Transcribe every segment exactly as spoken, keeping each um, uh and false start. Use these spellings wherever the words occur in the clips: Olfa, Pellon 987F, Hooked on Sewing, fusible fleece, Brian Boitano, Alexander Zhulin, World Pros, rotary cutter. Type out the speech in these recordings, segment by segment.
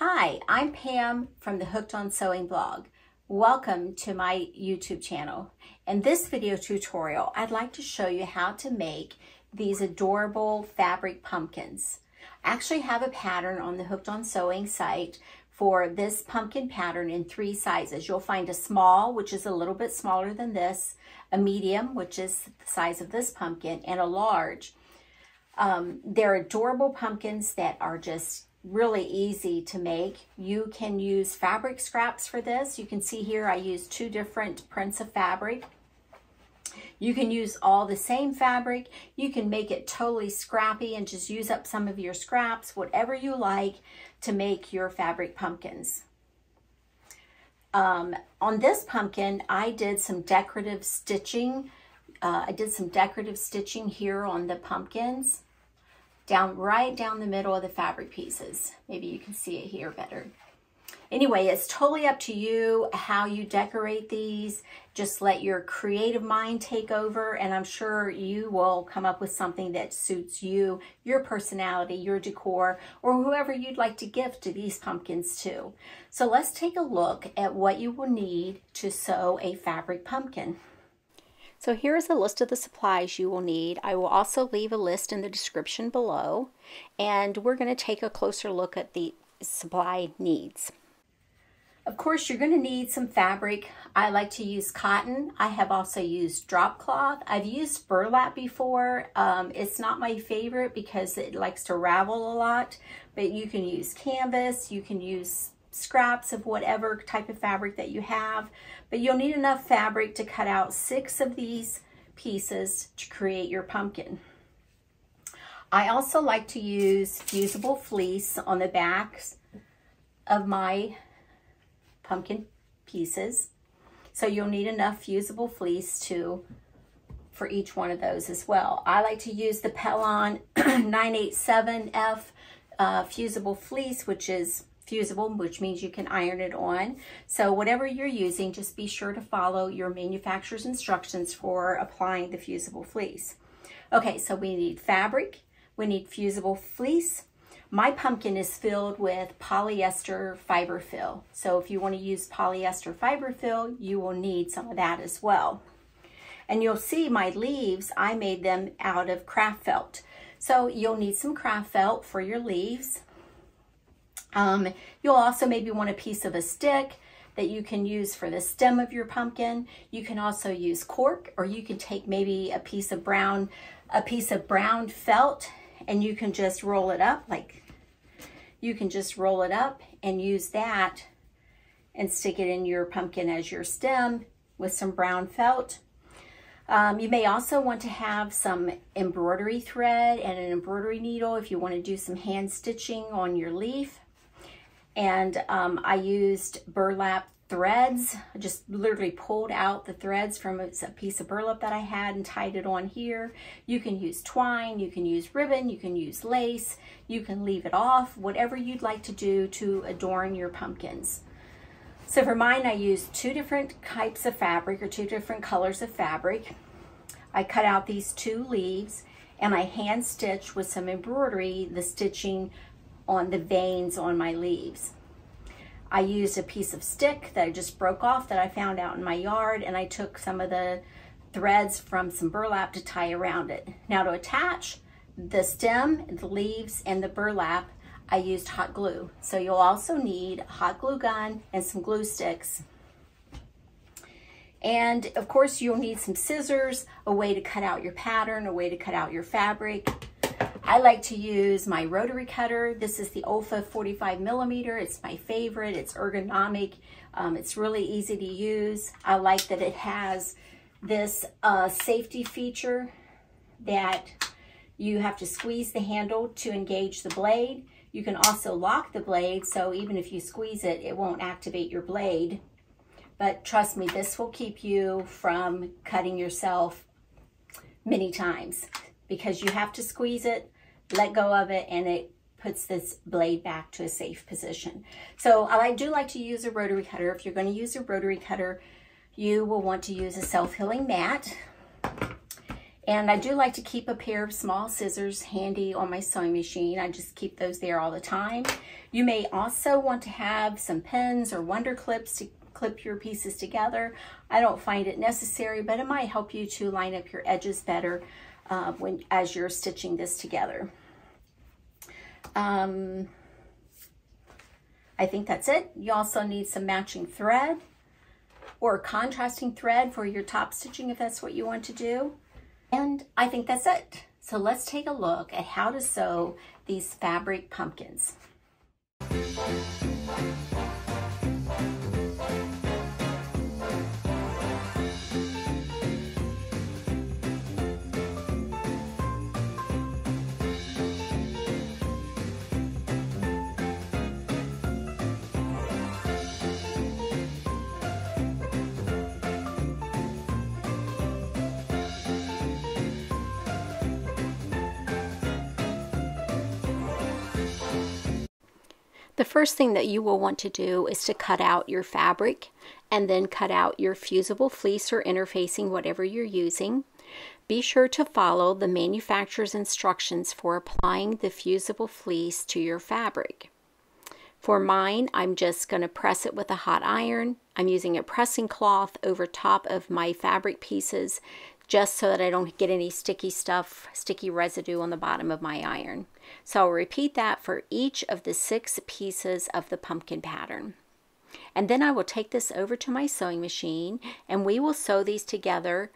Hi, I'm Pam from the Hooked on Sewing blog. Welcome to my YouTube channel. In this video tutorial, I'd like to show you how to make these adorable fabric pumpkins. I actually have a pattern on the Hooked on Sewing site for this pumpkin pattern in three sizes. You'll find a small, which is a little bit smaller than this, a medium, which is the size of this pumpkin, and a large. Um, they're adorable pumpkins that are just really easy to make. You can use fabric scraps for this. You can see here I used two different prints of fabric. You can use all the same fabric. You can make it totally scrappy and just use up some of your scraps, whatever you like, to make your fabric pumpkins. Um, on this pumpkin, I did some decorative stitching. Uh, I did some decorative stitching here on the pumpkins. Down right down the middle of the fabric pieces. Maybe you can see it here better. Anyway, it's totally up to you how you decorate these. Just let your creative mind take over, and I'm sure you will come up with something that suits you, your personality, your decor, or whoever you'd like to gift to these pumpkins to. So let's take a look at what you will need to sew a fabric pumpkin. So here is a list of the supplies you will need. I will also leave a list in the description below, and we're going to take a closer look at the supply needs. Of course, you're going to need some fabric. I like to use cotton. I have also used drop cloth. I've used burlap before. Um, it's not my favorite because it likes to ravel a lot, but you can use canvas, you can use scraps of whatever type of fabric that you have, but you'll need enough fabric to cut out six of these pieces to create your pumpkin. I also like to use fusible fleece on the backs of my pumpkin pieces, so you'll need enough fusible fleece to for each one of those as well. I like to use the Pellon nine eight seven F uh, fusible fleece, which is fusible, which means you can iron it on. So whatever you're using, just be sure to follow your manufacturer's instructions for applying the fusible fleece. Okay, so we need fabric, we need fusible fleece. My pumpkin is filled with polyester fiber fill. So if you want to use polyester fiber fill, you will need some of that as well. And you'll see my leaves, I made them out of craft felt. So you'll need some craft felt for your leaves. Um, you'll also maybe want a piece of a stick that you can use for the stem of your pumpkin. You can also use cork, or you can take maybe a piece of brown, a piece of brown felt, and you can just roll it up like, you can just roll it up and use that and stick it in your pumpkin as your stem with some brown felt. Um, you may also want to have some embroidery thread and an embroidery needle if you want to do some hand stitching on your leaf. And um, I used burlap threads. I just literally pulled out the threads from a piece of burlap that I had and tied it on here. You can use twine, you can use ribbon, you can use lace, you can leave it off, whatever you'd like to do to adorn your pumpkins. So for mine, I used two different types of fabric, or two different colors of fabric. I cut out these two leaves and I hand stitched with some embroidery the stitching on the veins on my leaves. I used a piece of stick that I just broke off that I found out in my yard, and I took some of the threads from some burlap to tie around it. Now to attach the stem, the leaves, and the burlap, I used hot glue. So you'll also need a hot glue gun and some glue sticks. And of course you'll need some scissors, a way to cut out your pattern, a way to cut out your fabric. I like to use my rotary cutter. This is the Olfa forty-five millimeter. It's my favorite. It's ergonomic. Um, it's really easy to use. I like that it has this uh, safety feature that you have to squeeze the handle to engage the blade. You can also lock the blade, so even if you squeeze it, it won't activate your blade. But trust me, this will keep you from cutting yourself many times, because you have to squeeze it, let go of it, and it puts this blade back to a safe position. So I do like to use a rotary cutter. If you're going to use a rotary cutter, you will want to use a self-healing mat. And I do like to keep a pair of small scissors handy on my sewing machine. I just keep those there all the time. You may also want to have some pins or wonder clips to clip your pieces together. I don't find it necessary, but it might help you to line up your edges better uh, when as you're stitching this together. Um, I think that's it. You also need some matching thread or contrasting thread for your top stitching if that's what you want to do. And I think that's it. So let's take a look at how to sew these fabric pumpkins. The first thing that you will want to do is to cut out your fabric and then cut out your fusible fleece or interfacing, whatever you're using. Be sure to follow the manufacturer's instructions for applying the fusible fleece to your fabric. For mine, I'm just going to press it with a hot iron. I'm using a pressing cloth over top of my fabric pieces just so that I don't get any sticky stuff, sticky residue on the bottom of my iron. So I'll repeat that for each of the six pieces of the pumpkin pattern. And then I will take this over to my sewing machine and we will sew these together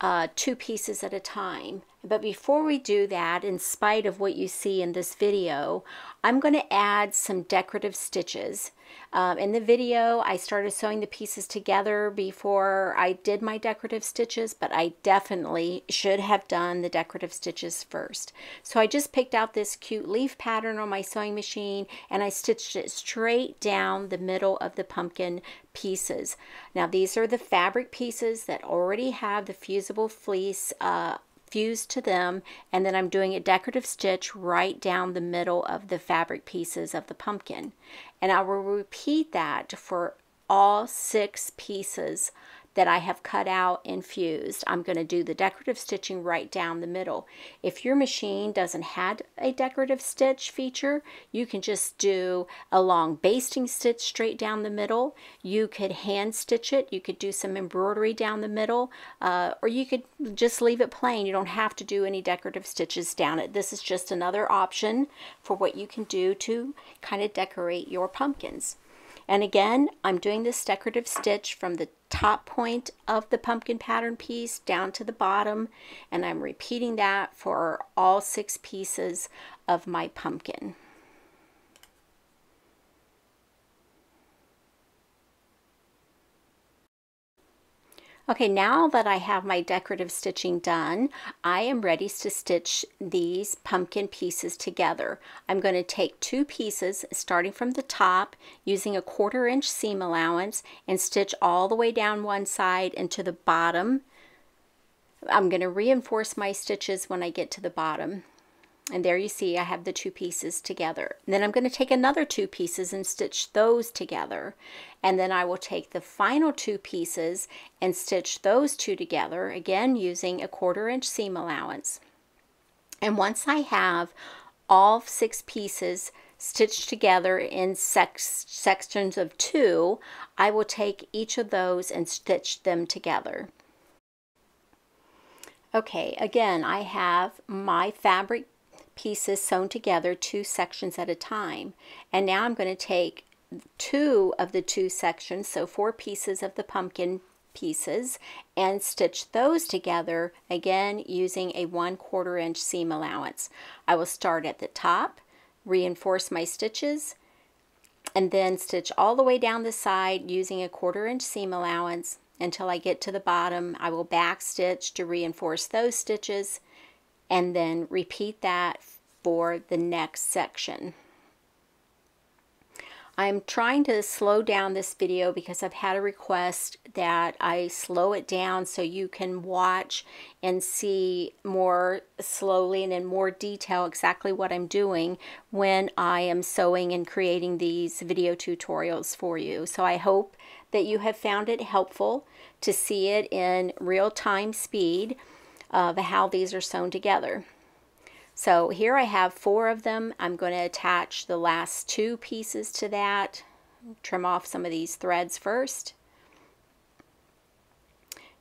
uh, two pieces at a time. But before we do that, in spite of what you see in this video, I'm going to add some decorative stitches. Um, in the video, I started sewing the pieces together before I did my decorative stitches, but I definitely should have done the decorative stitches first. So I just picked out this cute leaf pattern on my sewing machine and I stitched it straight down the middle of the pumpkin pieces. Now these are the fabric pieces that already have the fusible fleece uh, fused to them, and then I'm doing a decorative stitch right down the middle of the fabric pieces of the pumpkin. And I will repeat that for all six pieces that I have cut out and fused. I'm going to do the decorative stitching right down the middle. If your machine doesn't have a decorative stitch feature, you can just do a long basting stitch straight down the middle. You could hand stitch it. You could do some embroidery down the middle, uh, or you could just leave it plain. You don't have to do any decorative stitches down it. This is just another option for what you can do to kind of decorate your pumpkins. And again, I'm doing this decorative stitch from the top point of the pumpkin pattern piece down to the bottom, and I'm repeating that for all six pieces of my pumpkin. Okay, now that I have my decorative stitching done, I am ready to stitch these pumpkin pieces together. I'm going to take two pieces starting from the top using a quarter inch seam allowance and stitch all the way down one side and to the bottom. I'm going to reinforce my stitches when I get to the bottom. And there you see I have the two pieces together. And then I'm going to take another two pieces and stitch those together. And then I will take the final two pieces and stitch those two together, again using a quarter inch seam allowance. And once I have all six pieces stitched together in sex sections of two, I will take each of those and stitch them together. Okay, again, I have my fabric pieces sewn together two sections at a time, and now I'm going to take two of the two sections, so four pieces of the pumpkin pieces, and stitch those together again using a one quarter inch seam allowance. I will start at the top, reinforce my stitches, and then stitch all the way down the side using a quarter inch seam allowance until I get to the bottom. I will back stitch to reinforce those stitches, and then repeat that for the next section. I'm trying to slow down this video because I've had a request that I slow it down so you can watch and see more slowly and in more detail exactly what I'm doing when I am sewing and creating these video tutorials for you. So I hope that you have found it helpful to see it in real time speed. of how these are sewn together. So here I have four of them. I'm going to attach the last two pieces to that. Trim off some of these threads first.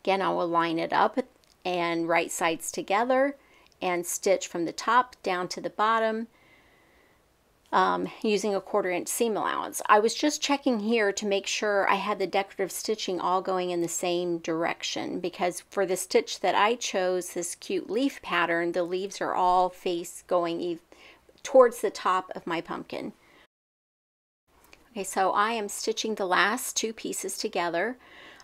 Again, I will line it up and right sides together and stitch from the top down to the bottom um, using a quarter inch seam allowance. I was just checking here to make sure I had the decorative stitching all going in the same direction, because for the stitch that I chose, this cute leaf pattern, the leaves are all face going e- towards the top of my pumpkin. Okay, so I am stitching the last two pieces together.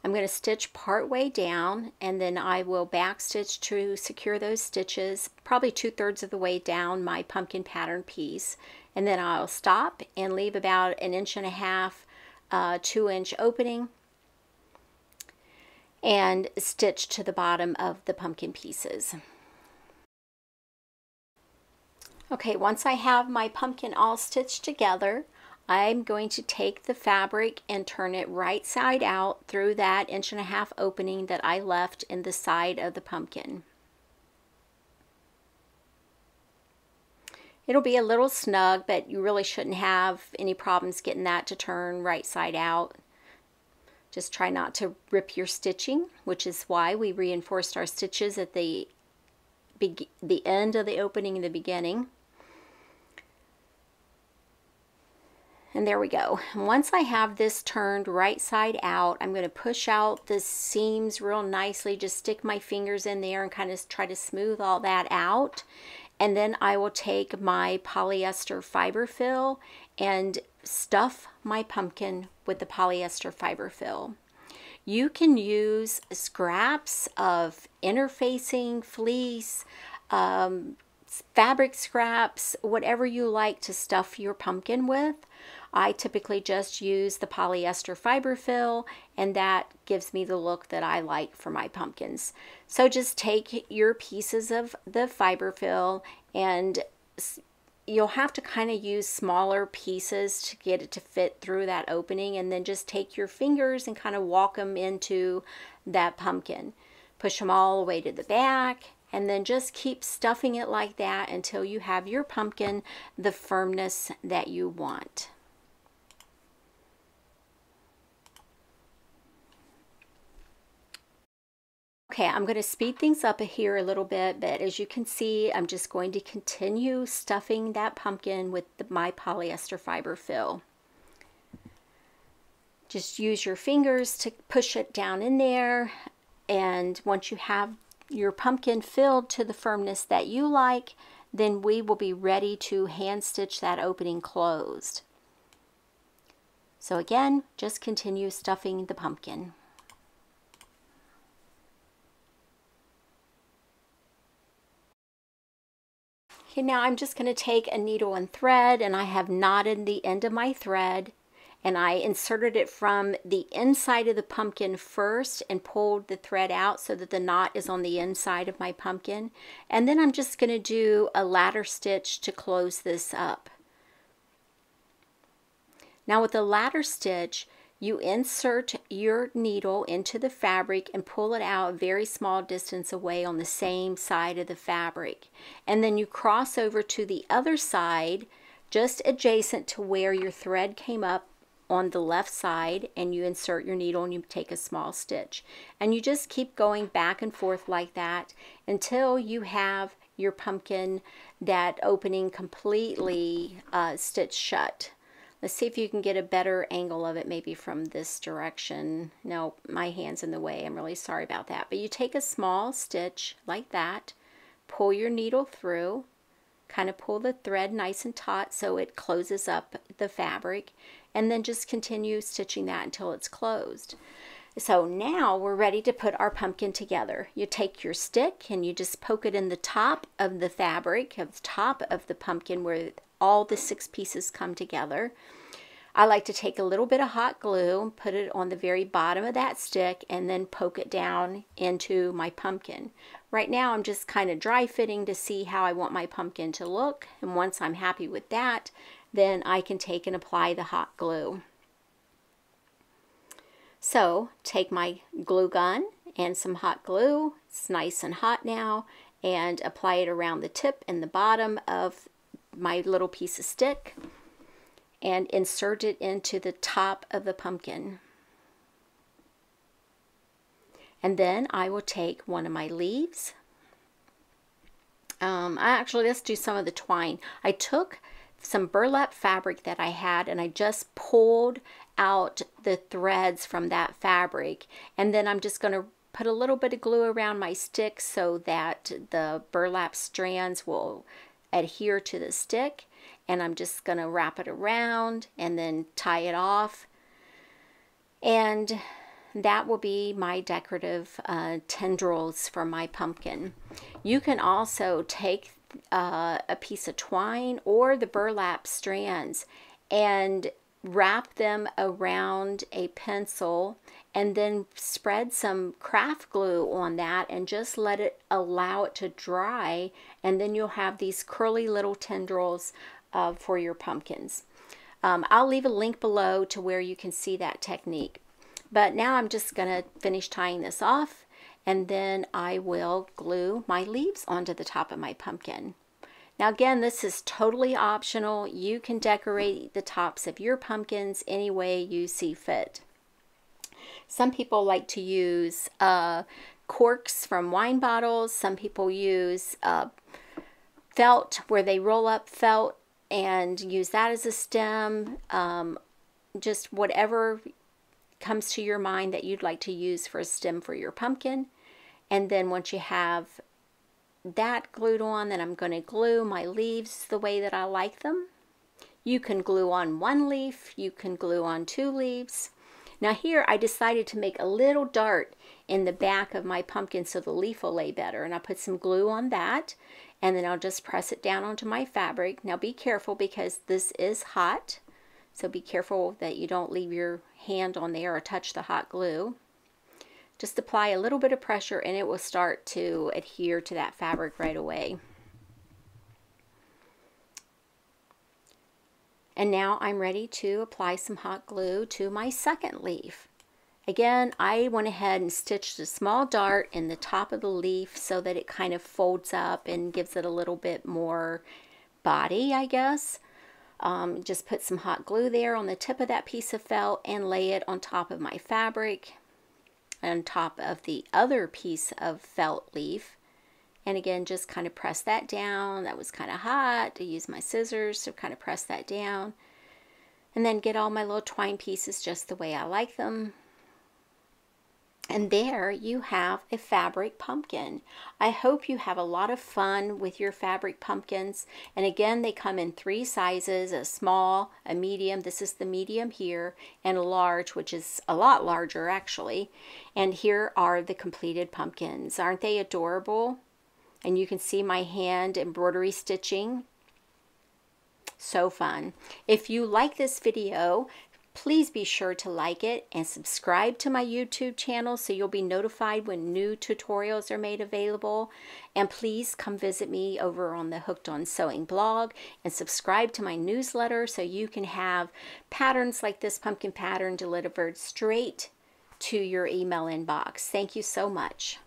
I'm going to stitch part way down, and then I will back stitch to secure those stitches, probably two-thirds of the way down my pumpkin pattern piece, and then I'll stop and leave about an inch and a half, uh, two-inch opening, and stitch to the bottom of the pumpkin pieces. Okay, once I have my pumpkin all stitched together, I'm going to take the fabric and turn it right side out through that inch and a half opening that I left in the side of the pumpkin. It'll be a little snug, but you really shouldn't have any problems getting that to turn right side out. Just try not to rip your stitching, which is why we reinforced our stitches at the, be the end of the opening and the beginning. And there we go. Once I have this turned right side out, I'm going to push out the seams real nicely. Just stick my fingers in there and kind of try to smooth all that out. And then I will take my polyester fiber fill and stuff my pumpkin with the polyester fiber fill. You can use scraps of interfacing, fleece, um, fabric scraps, whatever you like to stuff your pumpkin with. I typically just use the polyester fiber fill, and that gives me the look that I like for my pumpkins. So just take your pieces of the fiber fill, and you'll have to kind of use smaller pieces to get it to fit through that opening, and then just take your fingers and kind of walk them into that pumpkin. Push them all the way to the back, and then just keep stuffing it like that until you have your pumpkin the firmness that you want. Okay, I'm going to speed things up here a little bit, but as you can see, I'm just going to continue stuffing that pumpkin with the, my polyester fiber fill. Just use your fingers to push it down in there, and once you have your pumpkin filled to the firmness that you like, then we will be ready to hand stitch that opening closed. So again, just continue stuffing the pumpkin. Okay, now I'm just going to take a needle and thread, and I have knotted the end of my thread, and I inserted it from the inside of the pumpkin first and pulled the thread out so that the knot is on the inside of my pumpkin. And then I'm just going to do a ladder stitch to close this up. Now with the ladder stitch, you insert your needle into the fabric and pull it out a very small distance away on the same side of the fabric. And then you cross over to the other side just adjacent to where your thread came up on the left side, and you insert your needle and you take a small stitch, and you just keep going back and forth like that until you have your pumpkin, that opening, completely uh, stitched shut. Let's see if you can get a better angle of it, maybe from this direction. No, my hand's in the way, I'm really sorry about that. But you take a small stitch like that, pull your needle through, kind of pull the thread nice and taut so it closes up the fabric, and then just continue stitching that until it's closed. So now we're ready to put our pumpkin together. You take your stick and you just poke it in the top of the fabric, of the top of the pumpkin where all the six pieces come together. I like to take a little bit of hot glue and put it on the very bottom of that stick and then poke it down into my pumpkin. Right now I'm just kind of dry fitting to see how I want my pumpkin to look, and once I'm happy with that, then I can take and apply the hot glue. So take my glue gun and some hot glue. It's nice and hot now, and apply it around the tip and the bottom of my little piece of stick and insert it into the top of the pumpkin. And then I will take one of my leaves. Um, I actually, let's do some of the twine. I took some burlap fabric that I had and I just pulled out the threads from that fabric, and then I'm just going to put a little bit of glue around my stick so that the burlap strands will adhere to the stick, and I'm just going to wrap it around and then tie it off, and that will be my decorative uh, tendrils for my pumpkin. You can also take uh, a piece of twine or the burlap strands and wrap them around a pencil and then spread some craft glue on that and just let it allow it to dry, and then you'll have these curly little tendrils uh, for your pumpkins. Um, I'll leave a link below to where you can see that technique. But now I'm just going to finish tying this off, and then I will glue my leaves onto the top of my pumpkin. Now again, this is totally optional. You can decorate the tops of your pumpkins any way you see fit. Some people like to use uh, corks from wine bottles. Some people use uh, felt, where they roll up felt and use that as a stem. Um, just whatever comes to your mind that you'd like to use for a stem for your pumpkin. And then once you have that glued on, then I'm going to glue my leaves the way that I like them. You can glue on one leaf, you can glue on two leaves. Now here I decided to make a little dart in the back of my pumpkin so the leaf will lay better, and I put some glue on that, and then I'll just press it down onto my fabric. Now be careful because this is hot, so be careful that you don't leave your hand on there or touch the hot glue. Just apply a little bit of pressure and it will start to adhere to that fabric right away. And now I'm ready to apply some hot glue to my second leaf. Again, I went ahead and stitched a small dart in the top of the leaf so that it kind of folds up and gives it a little bit more body, I guess. Um, just put some hot glue there on the tip of that piece of felt and lay it on top of my fabric, on top of the other piece of felt leaf, and again just kind of press that down. That was kind of hot. I used my scissors to kind of press that down, and then get all my little twine pieces just the way I like them. And there you have a fabric pumpkin. I hope you have a lot of fun with your fabric pumpkins. And again, they come in three sizes, a small, a medium, this is the medium here, and a large, which is a lot larger actually. And here are the completed pumpkins. Aren't they adorable? And you can see my hand embroidery stitching. So fun. If you like this video, please be sure to like it and subscribe to my YouTube channel so you'll be notified when new tutorials are made available. And please come visit me over on the Hooked on Sewing blog and subscribe to my newsletter so you can have patterns like this pumpkin pattern delivered straight to your email inbox. Thank you so much.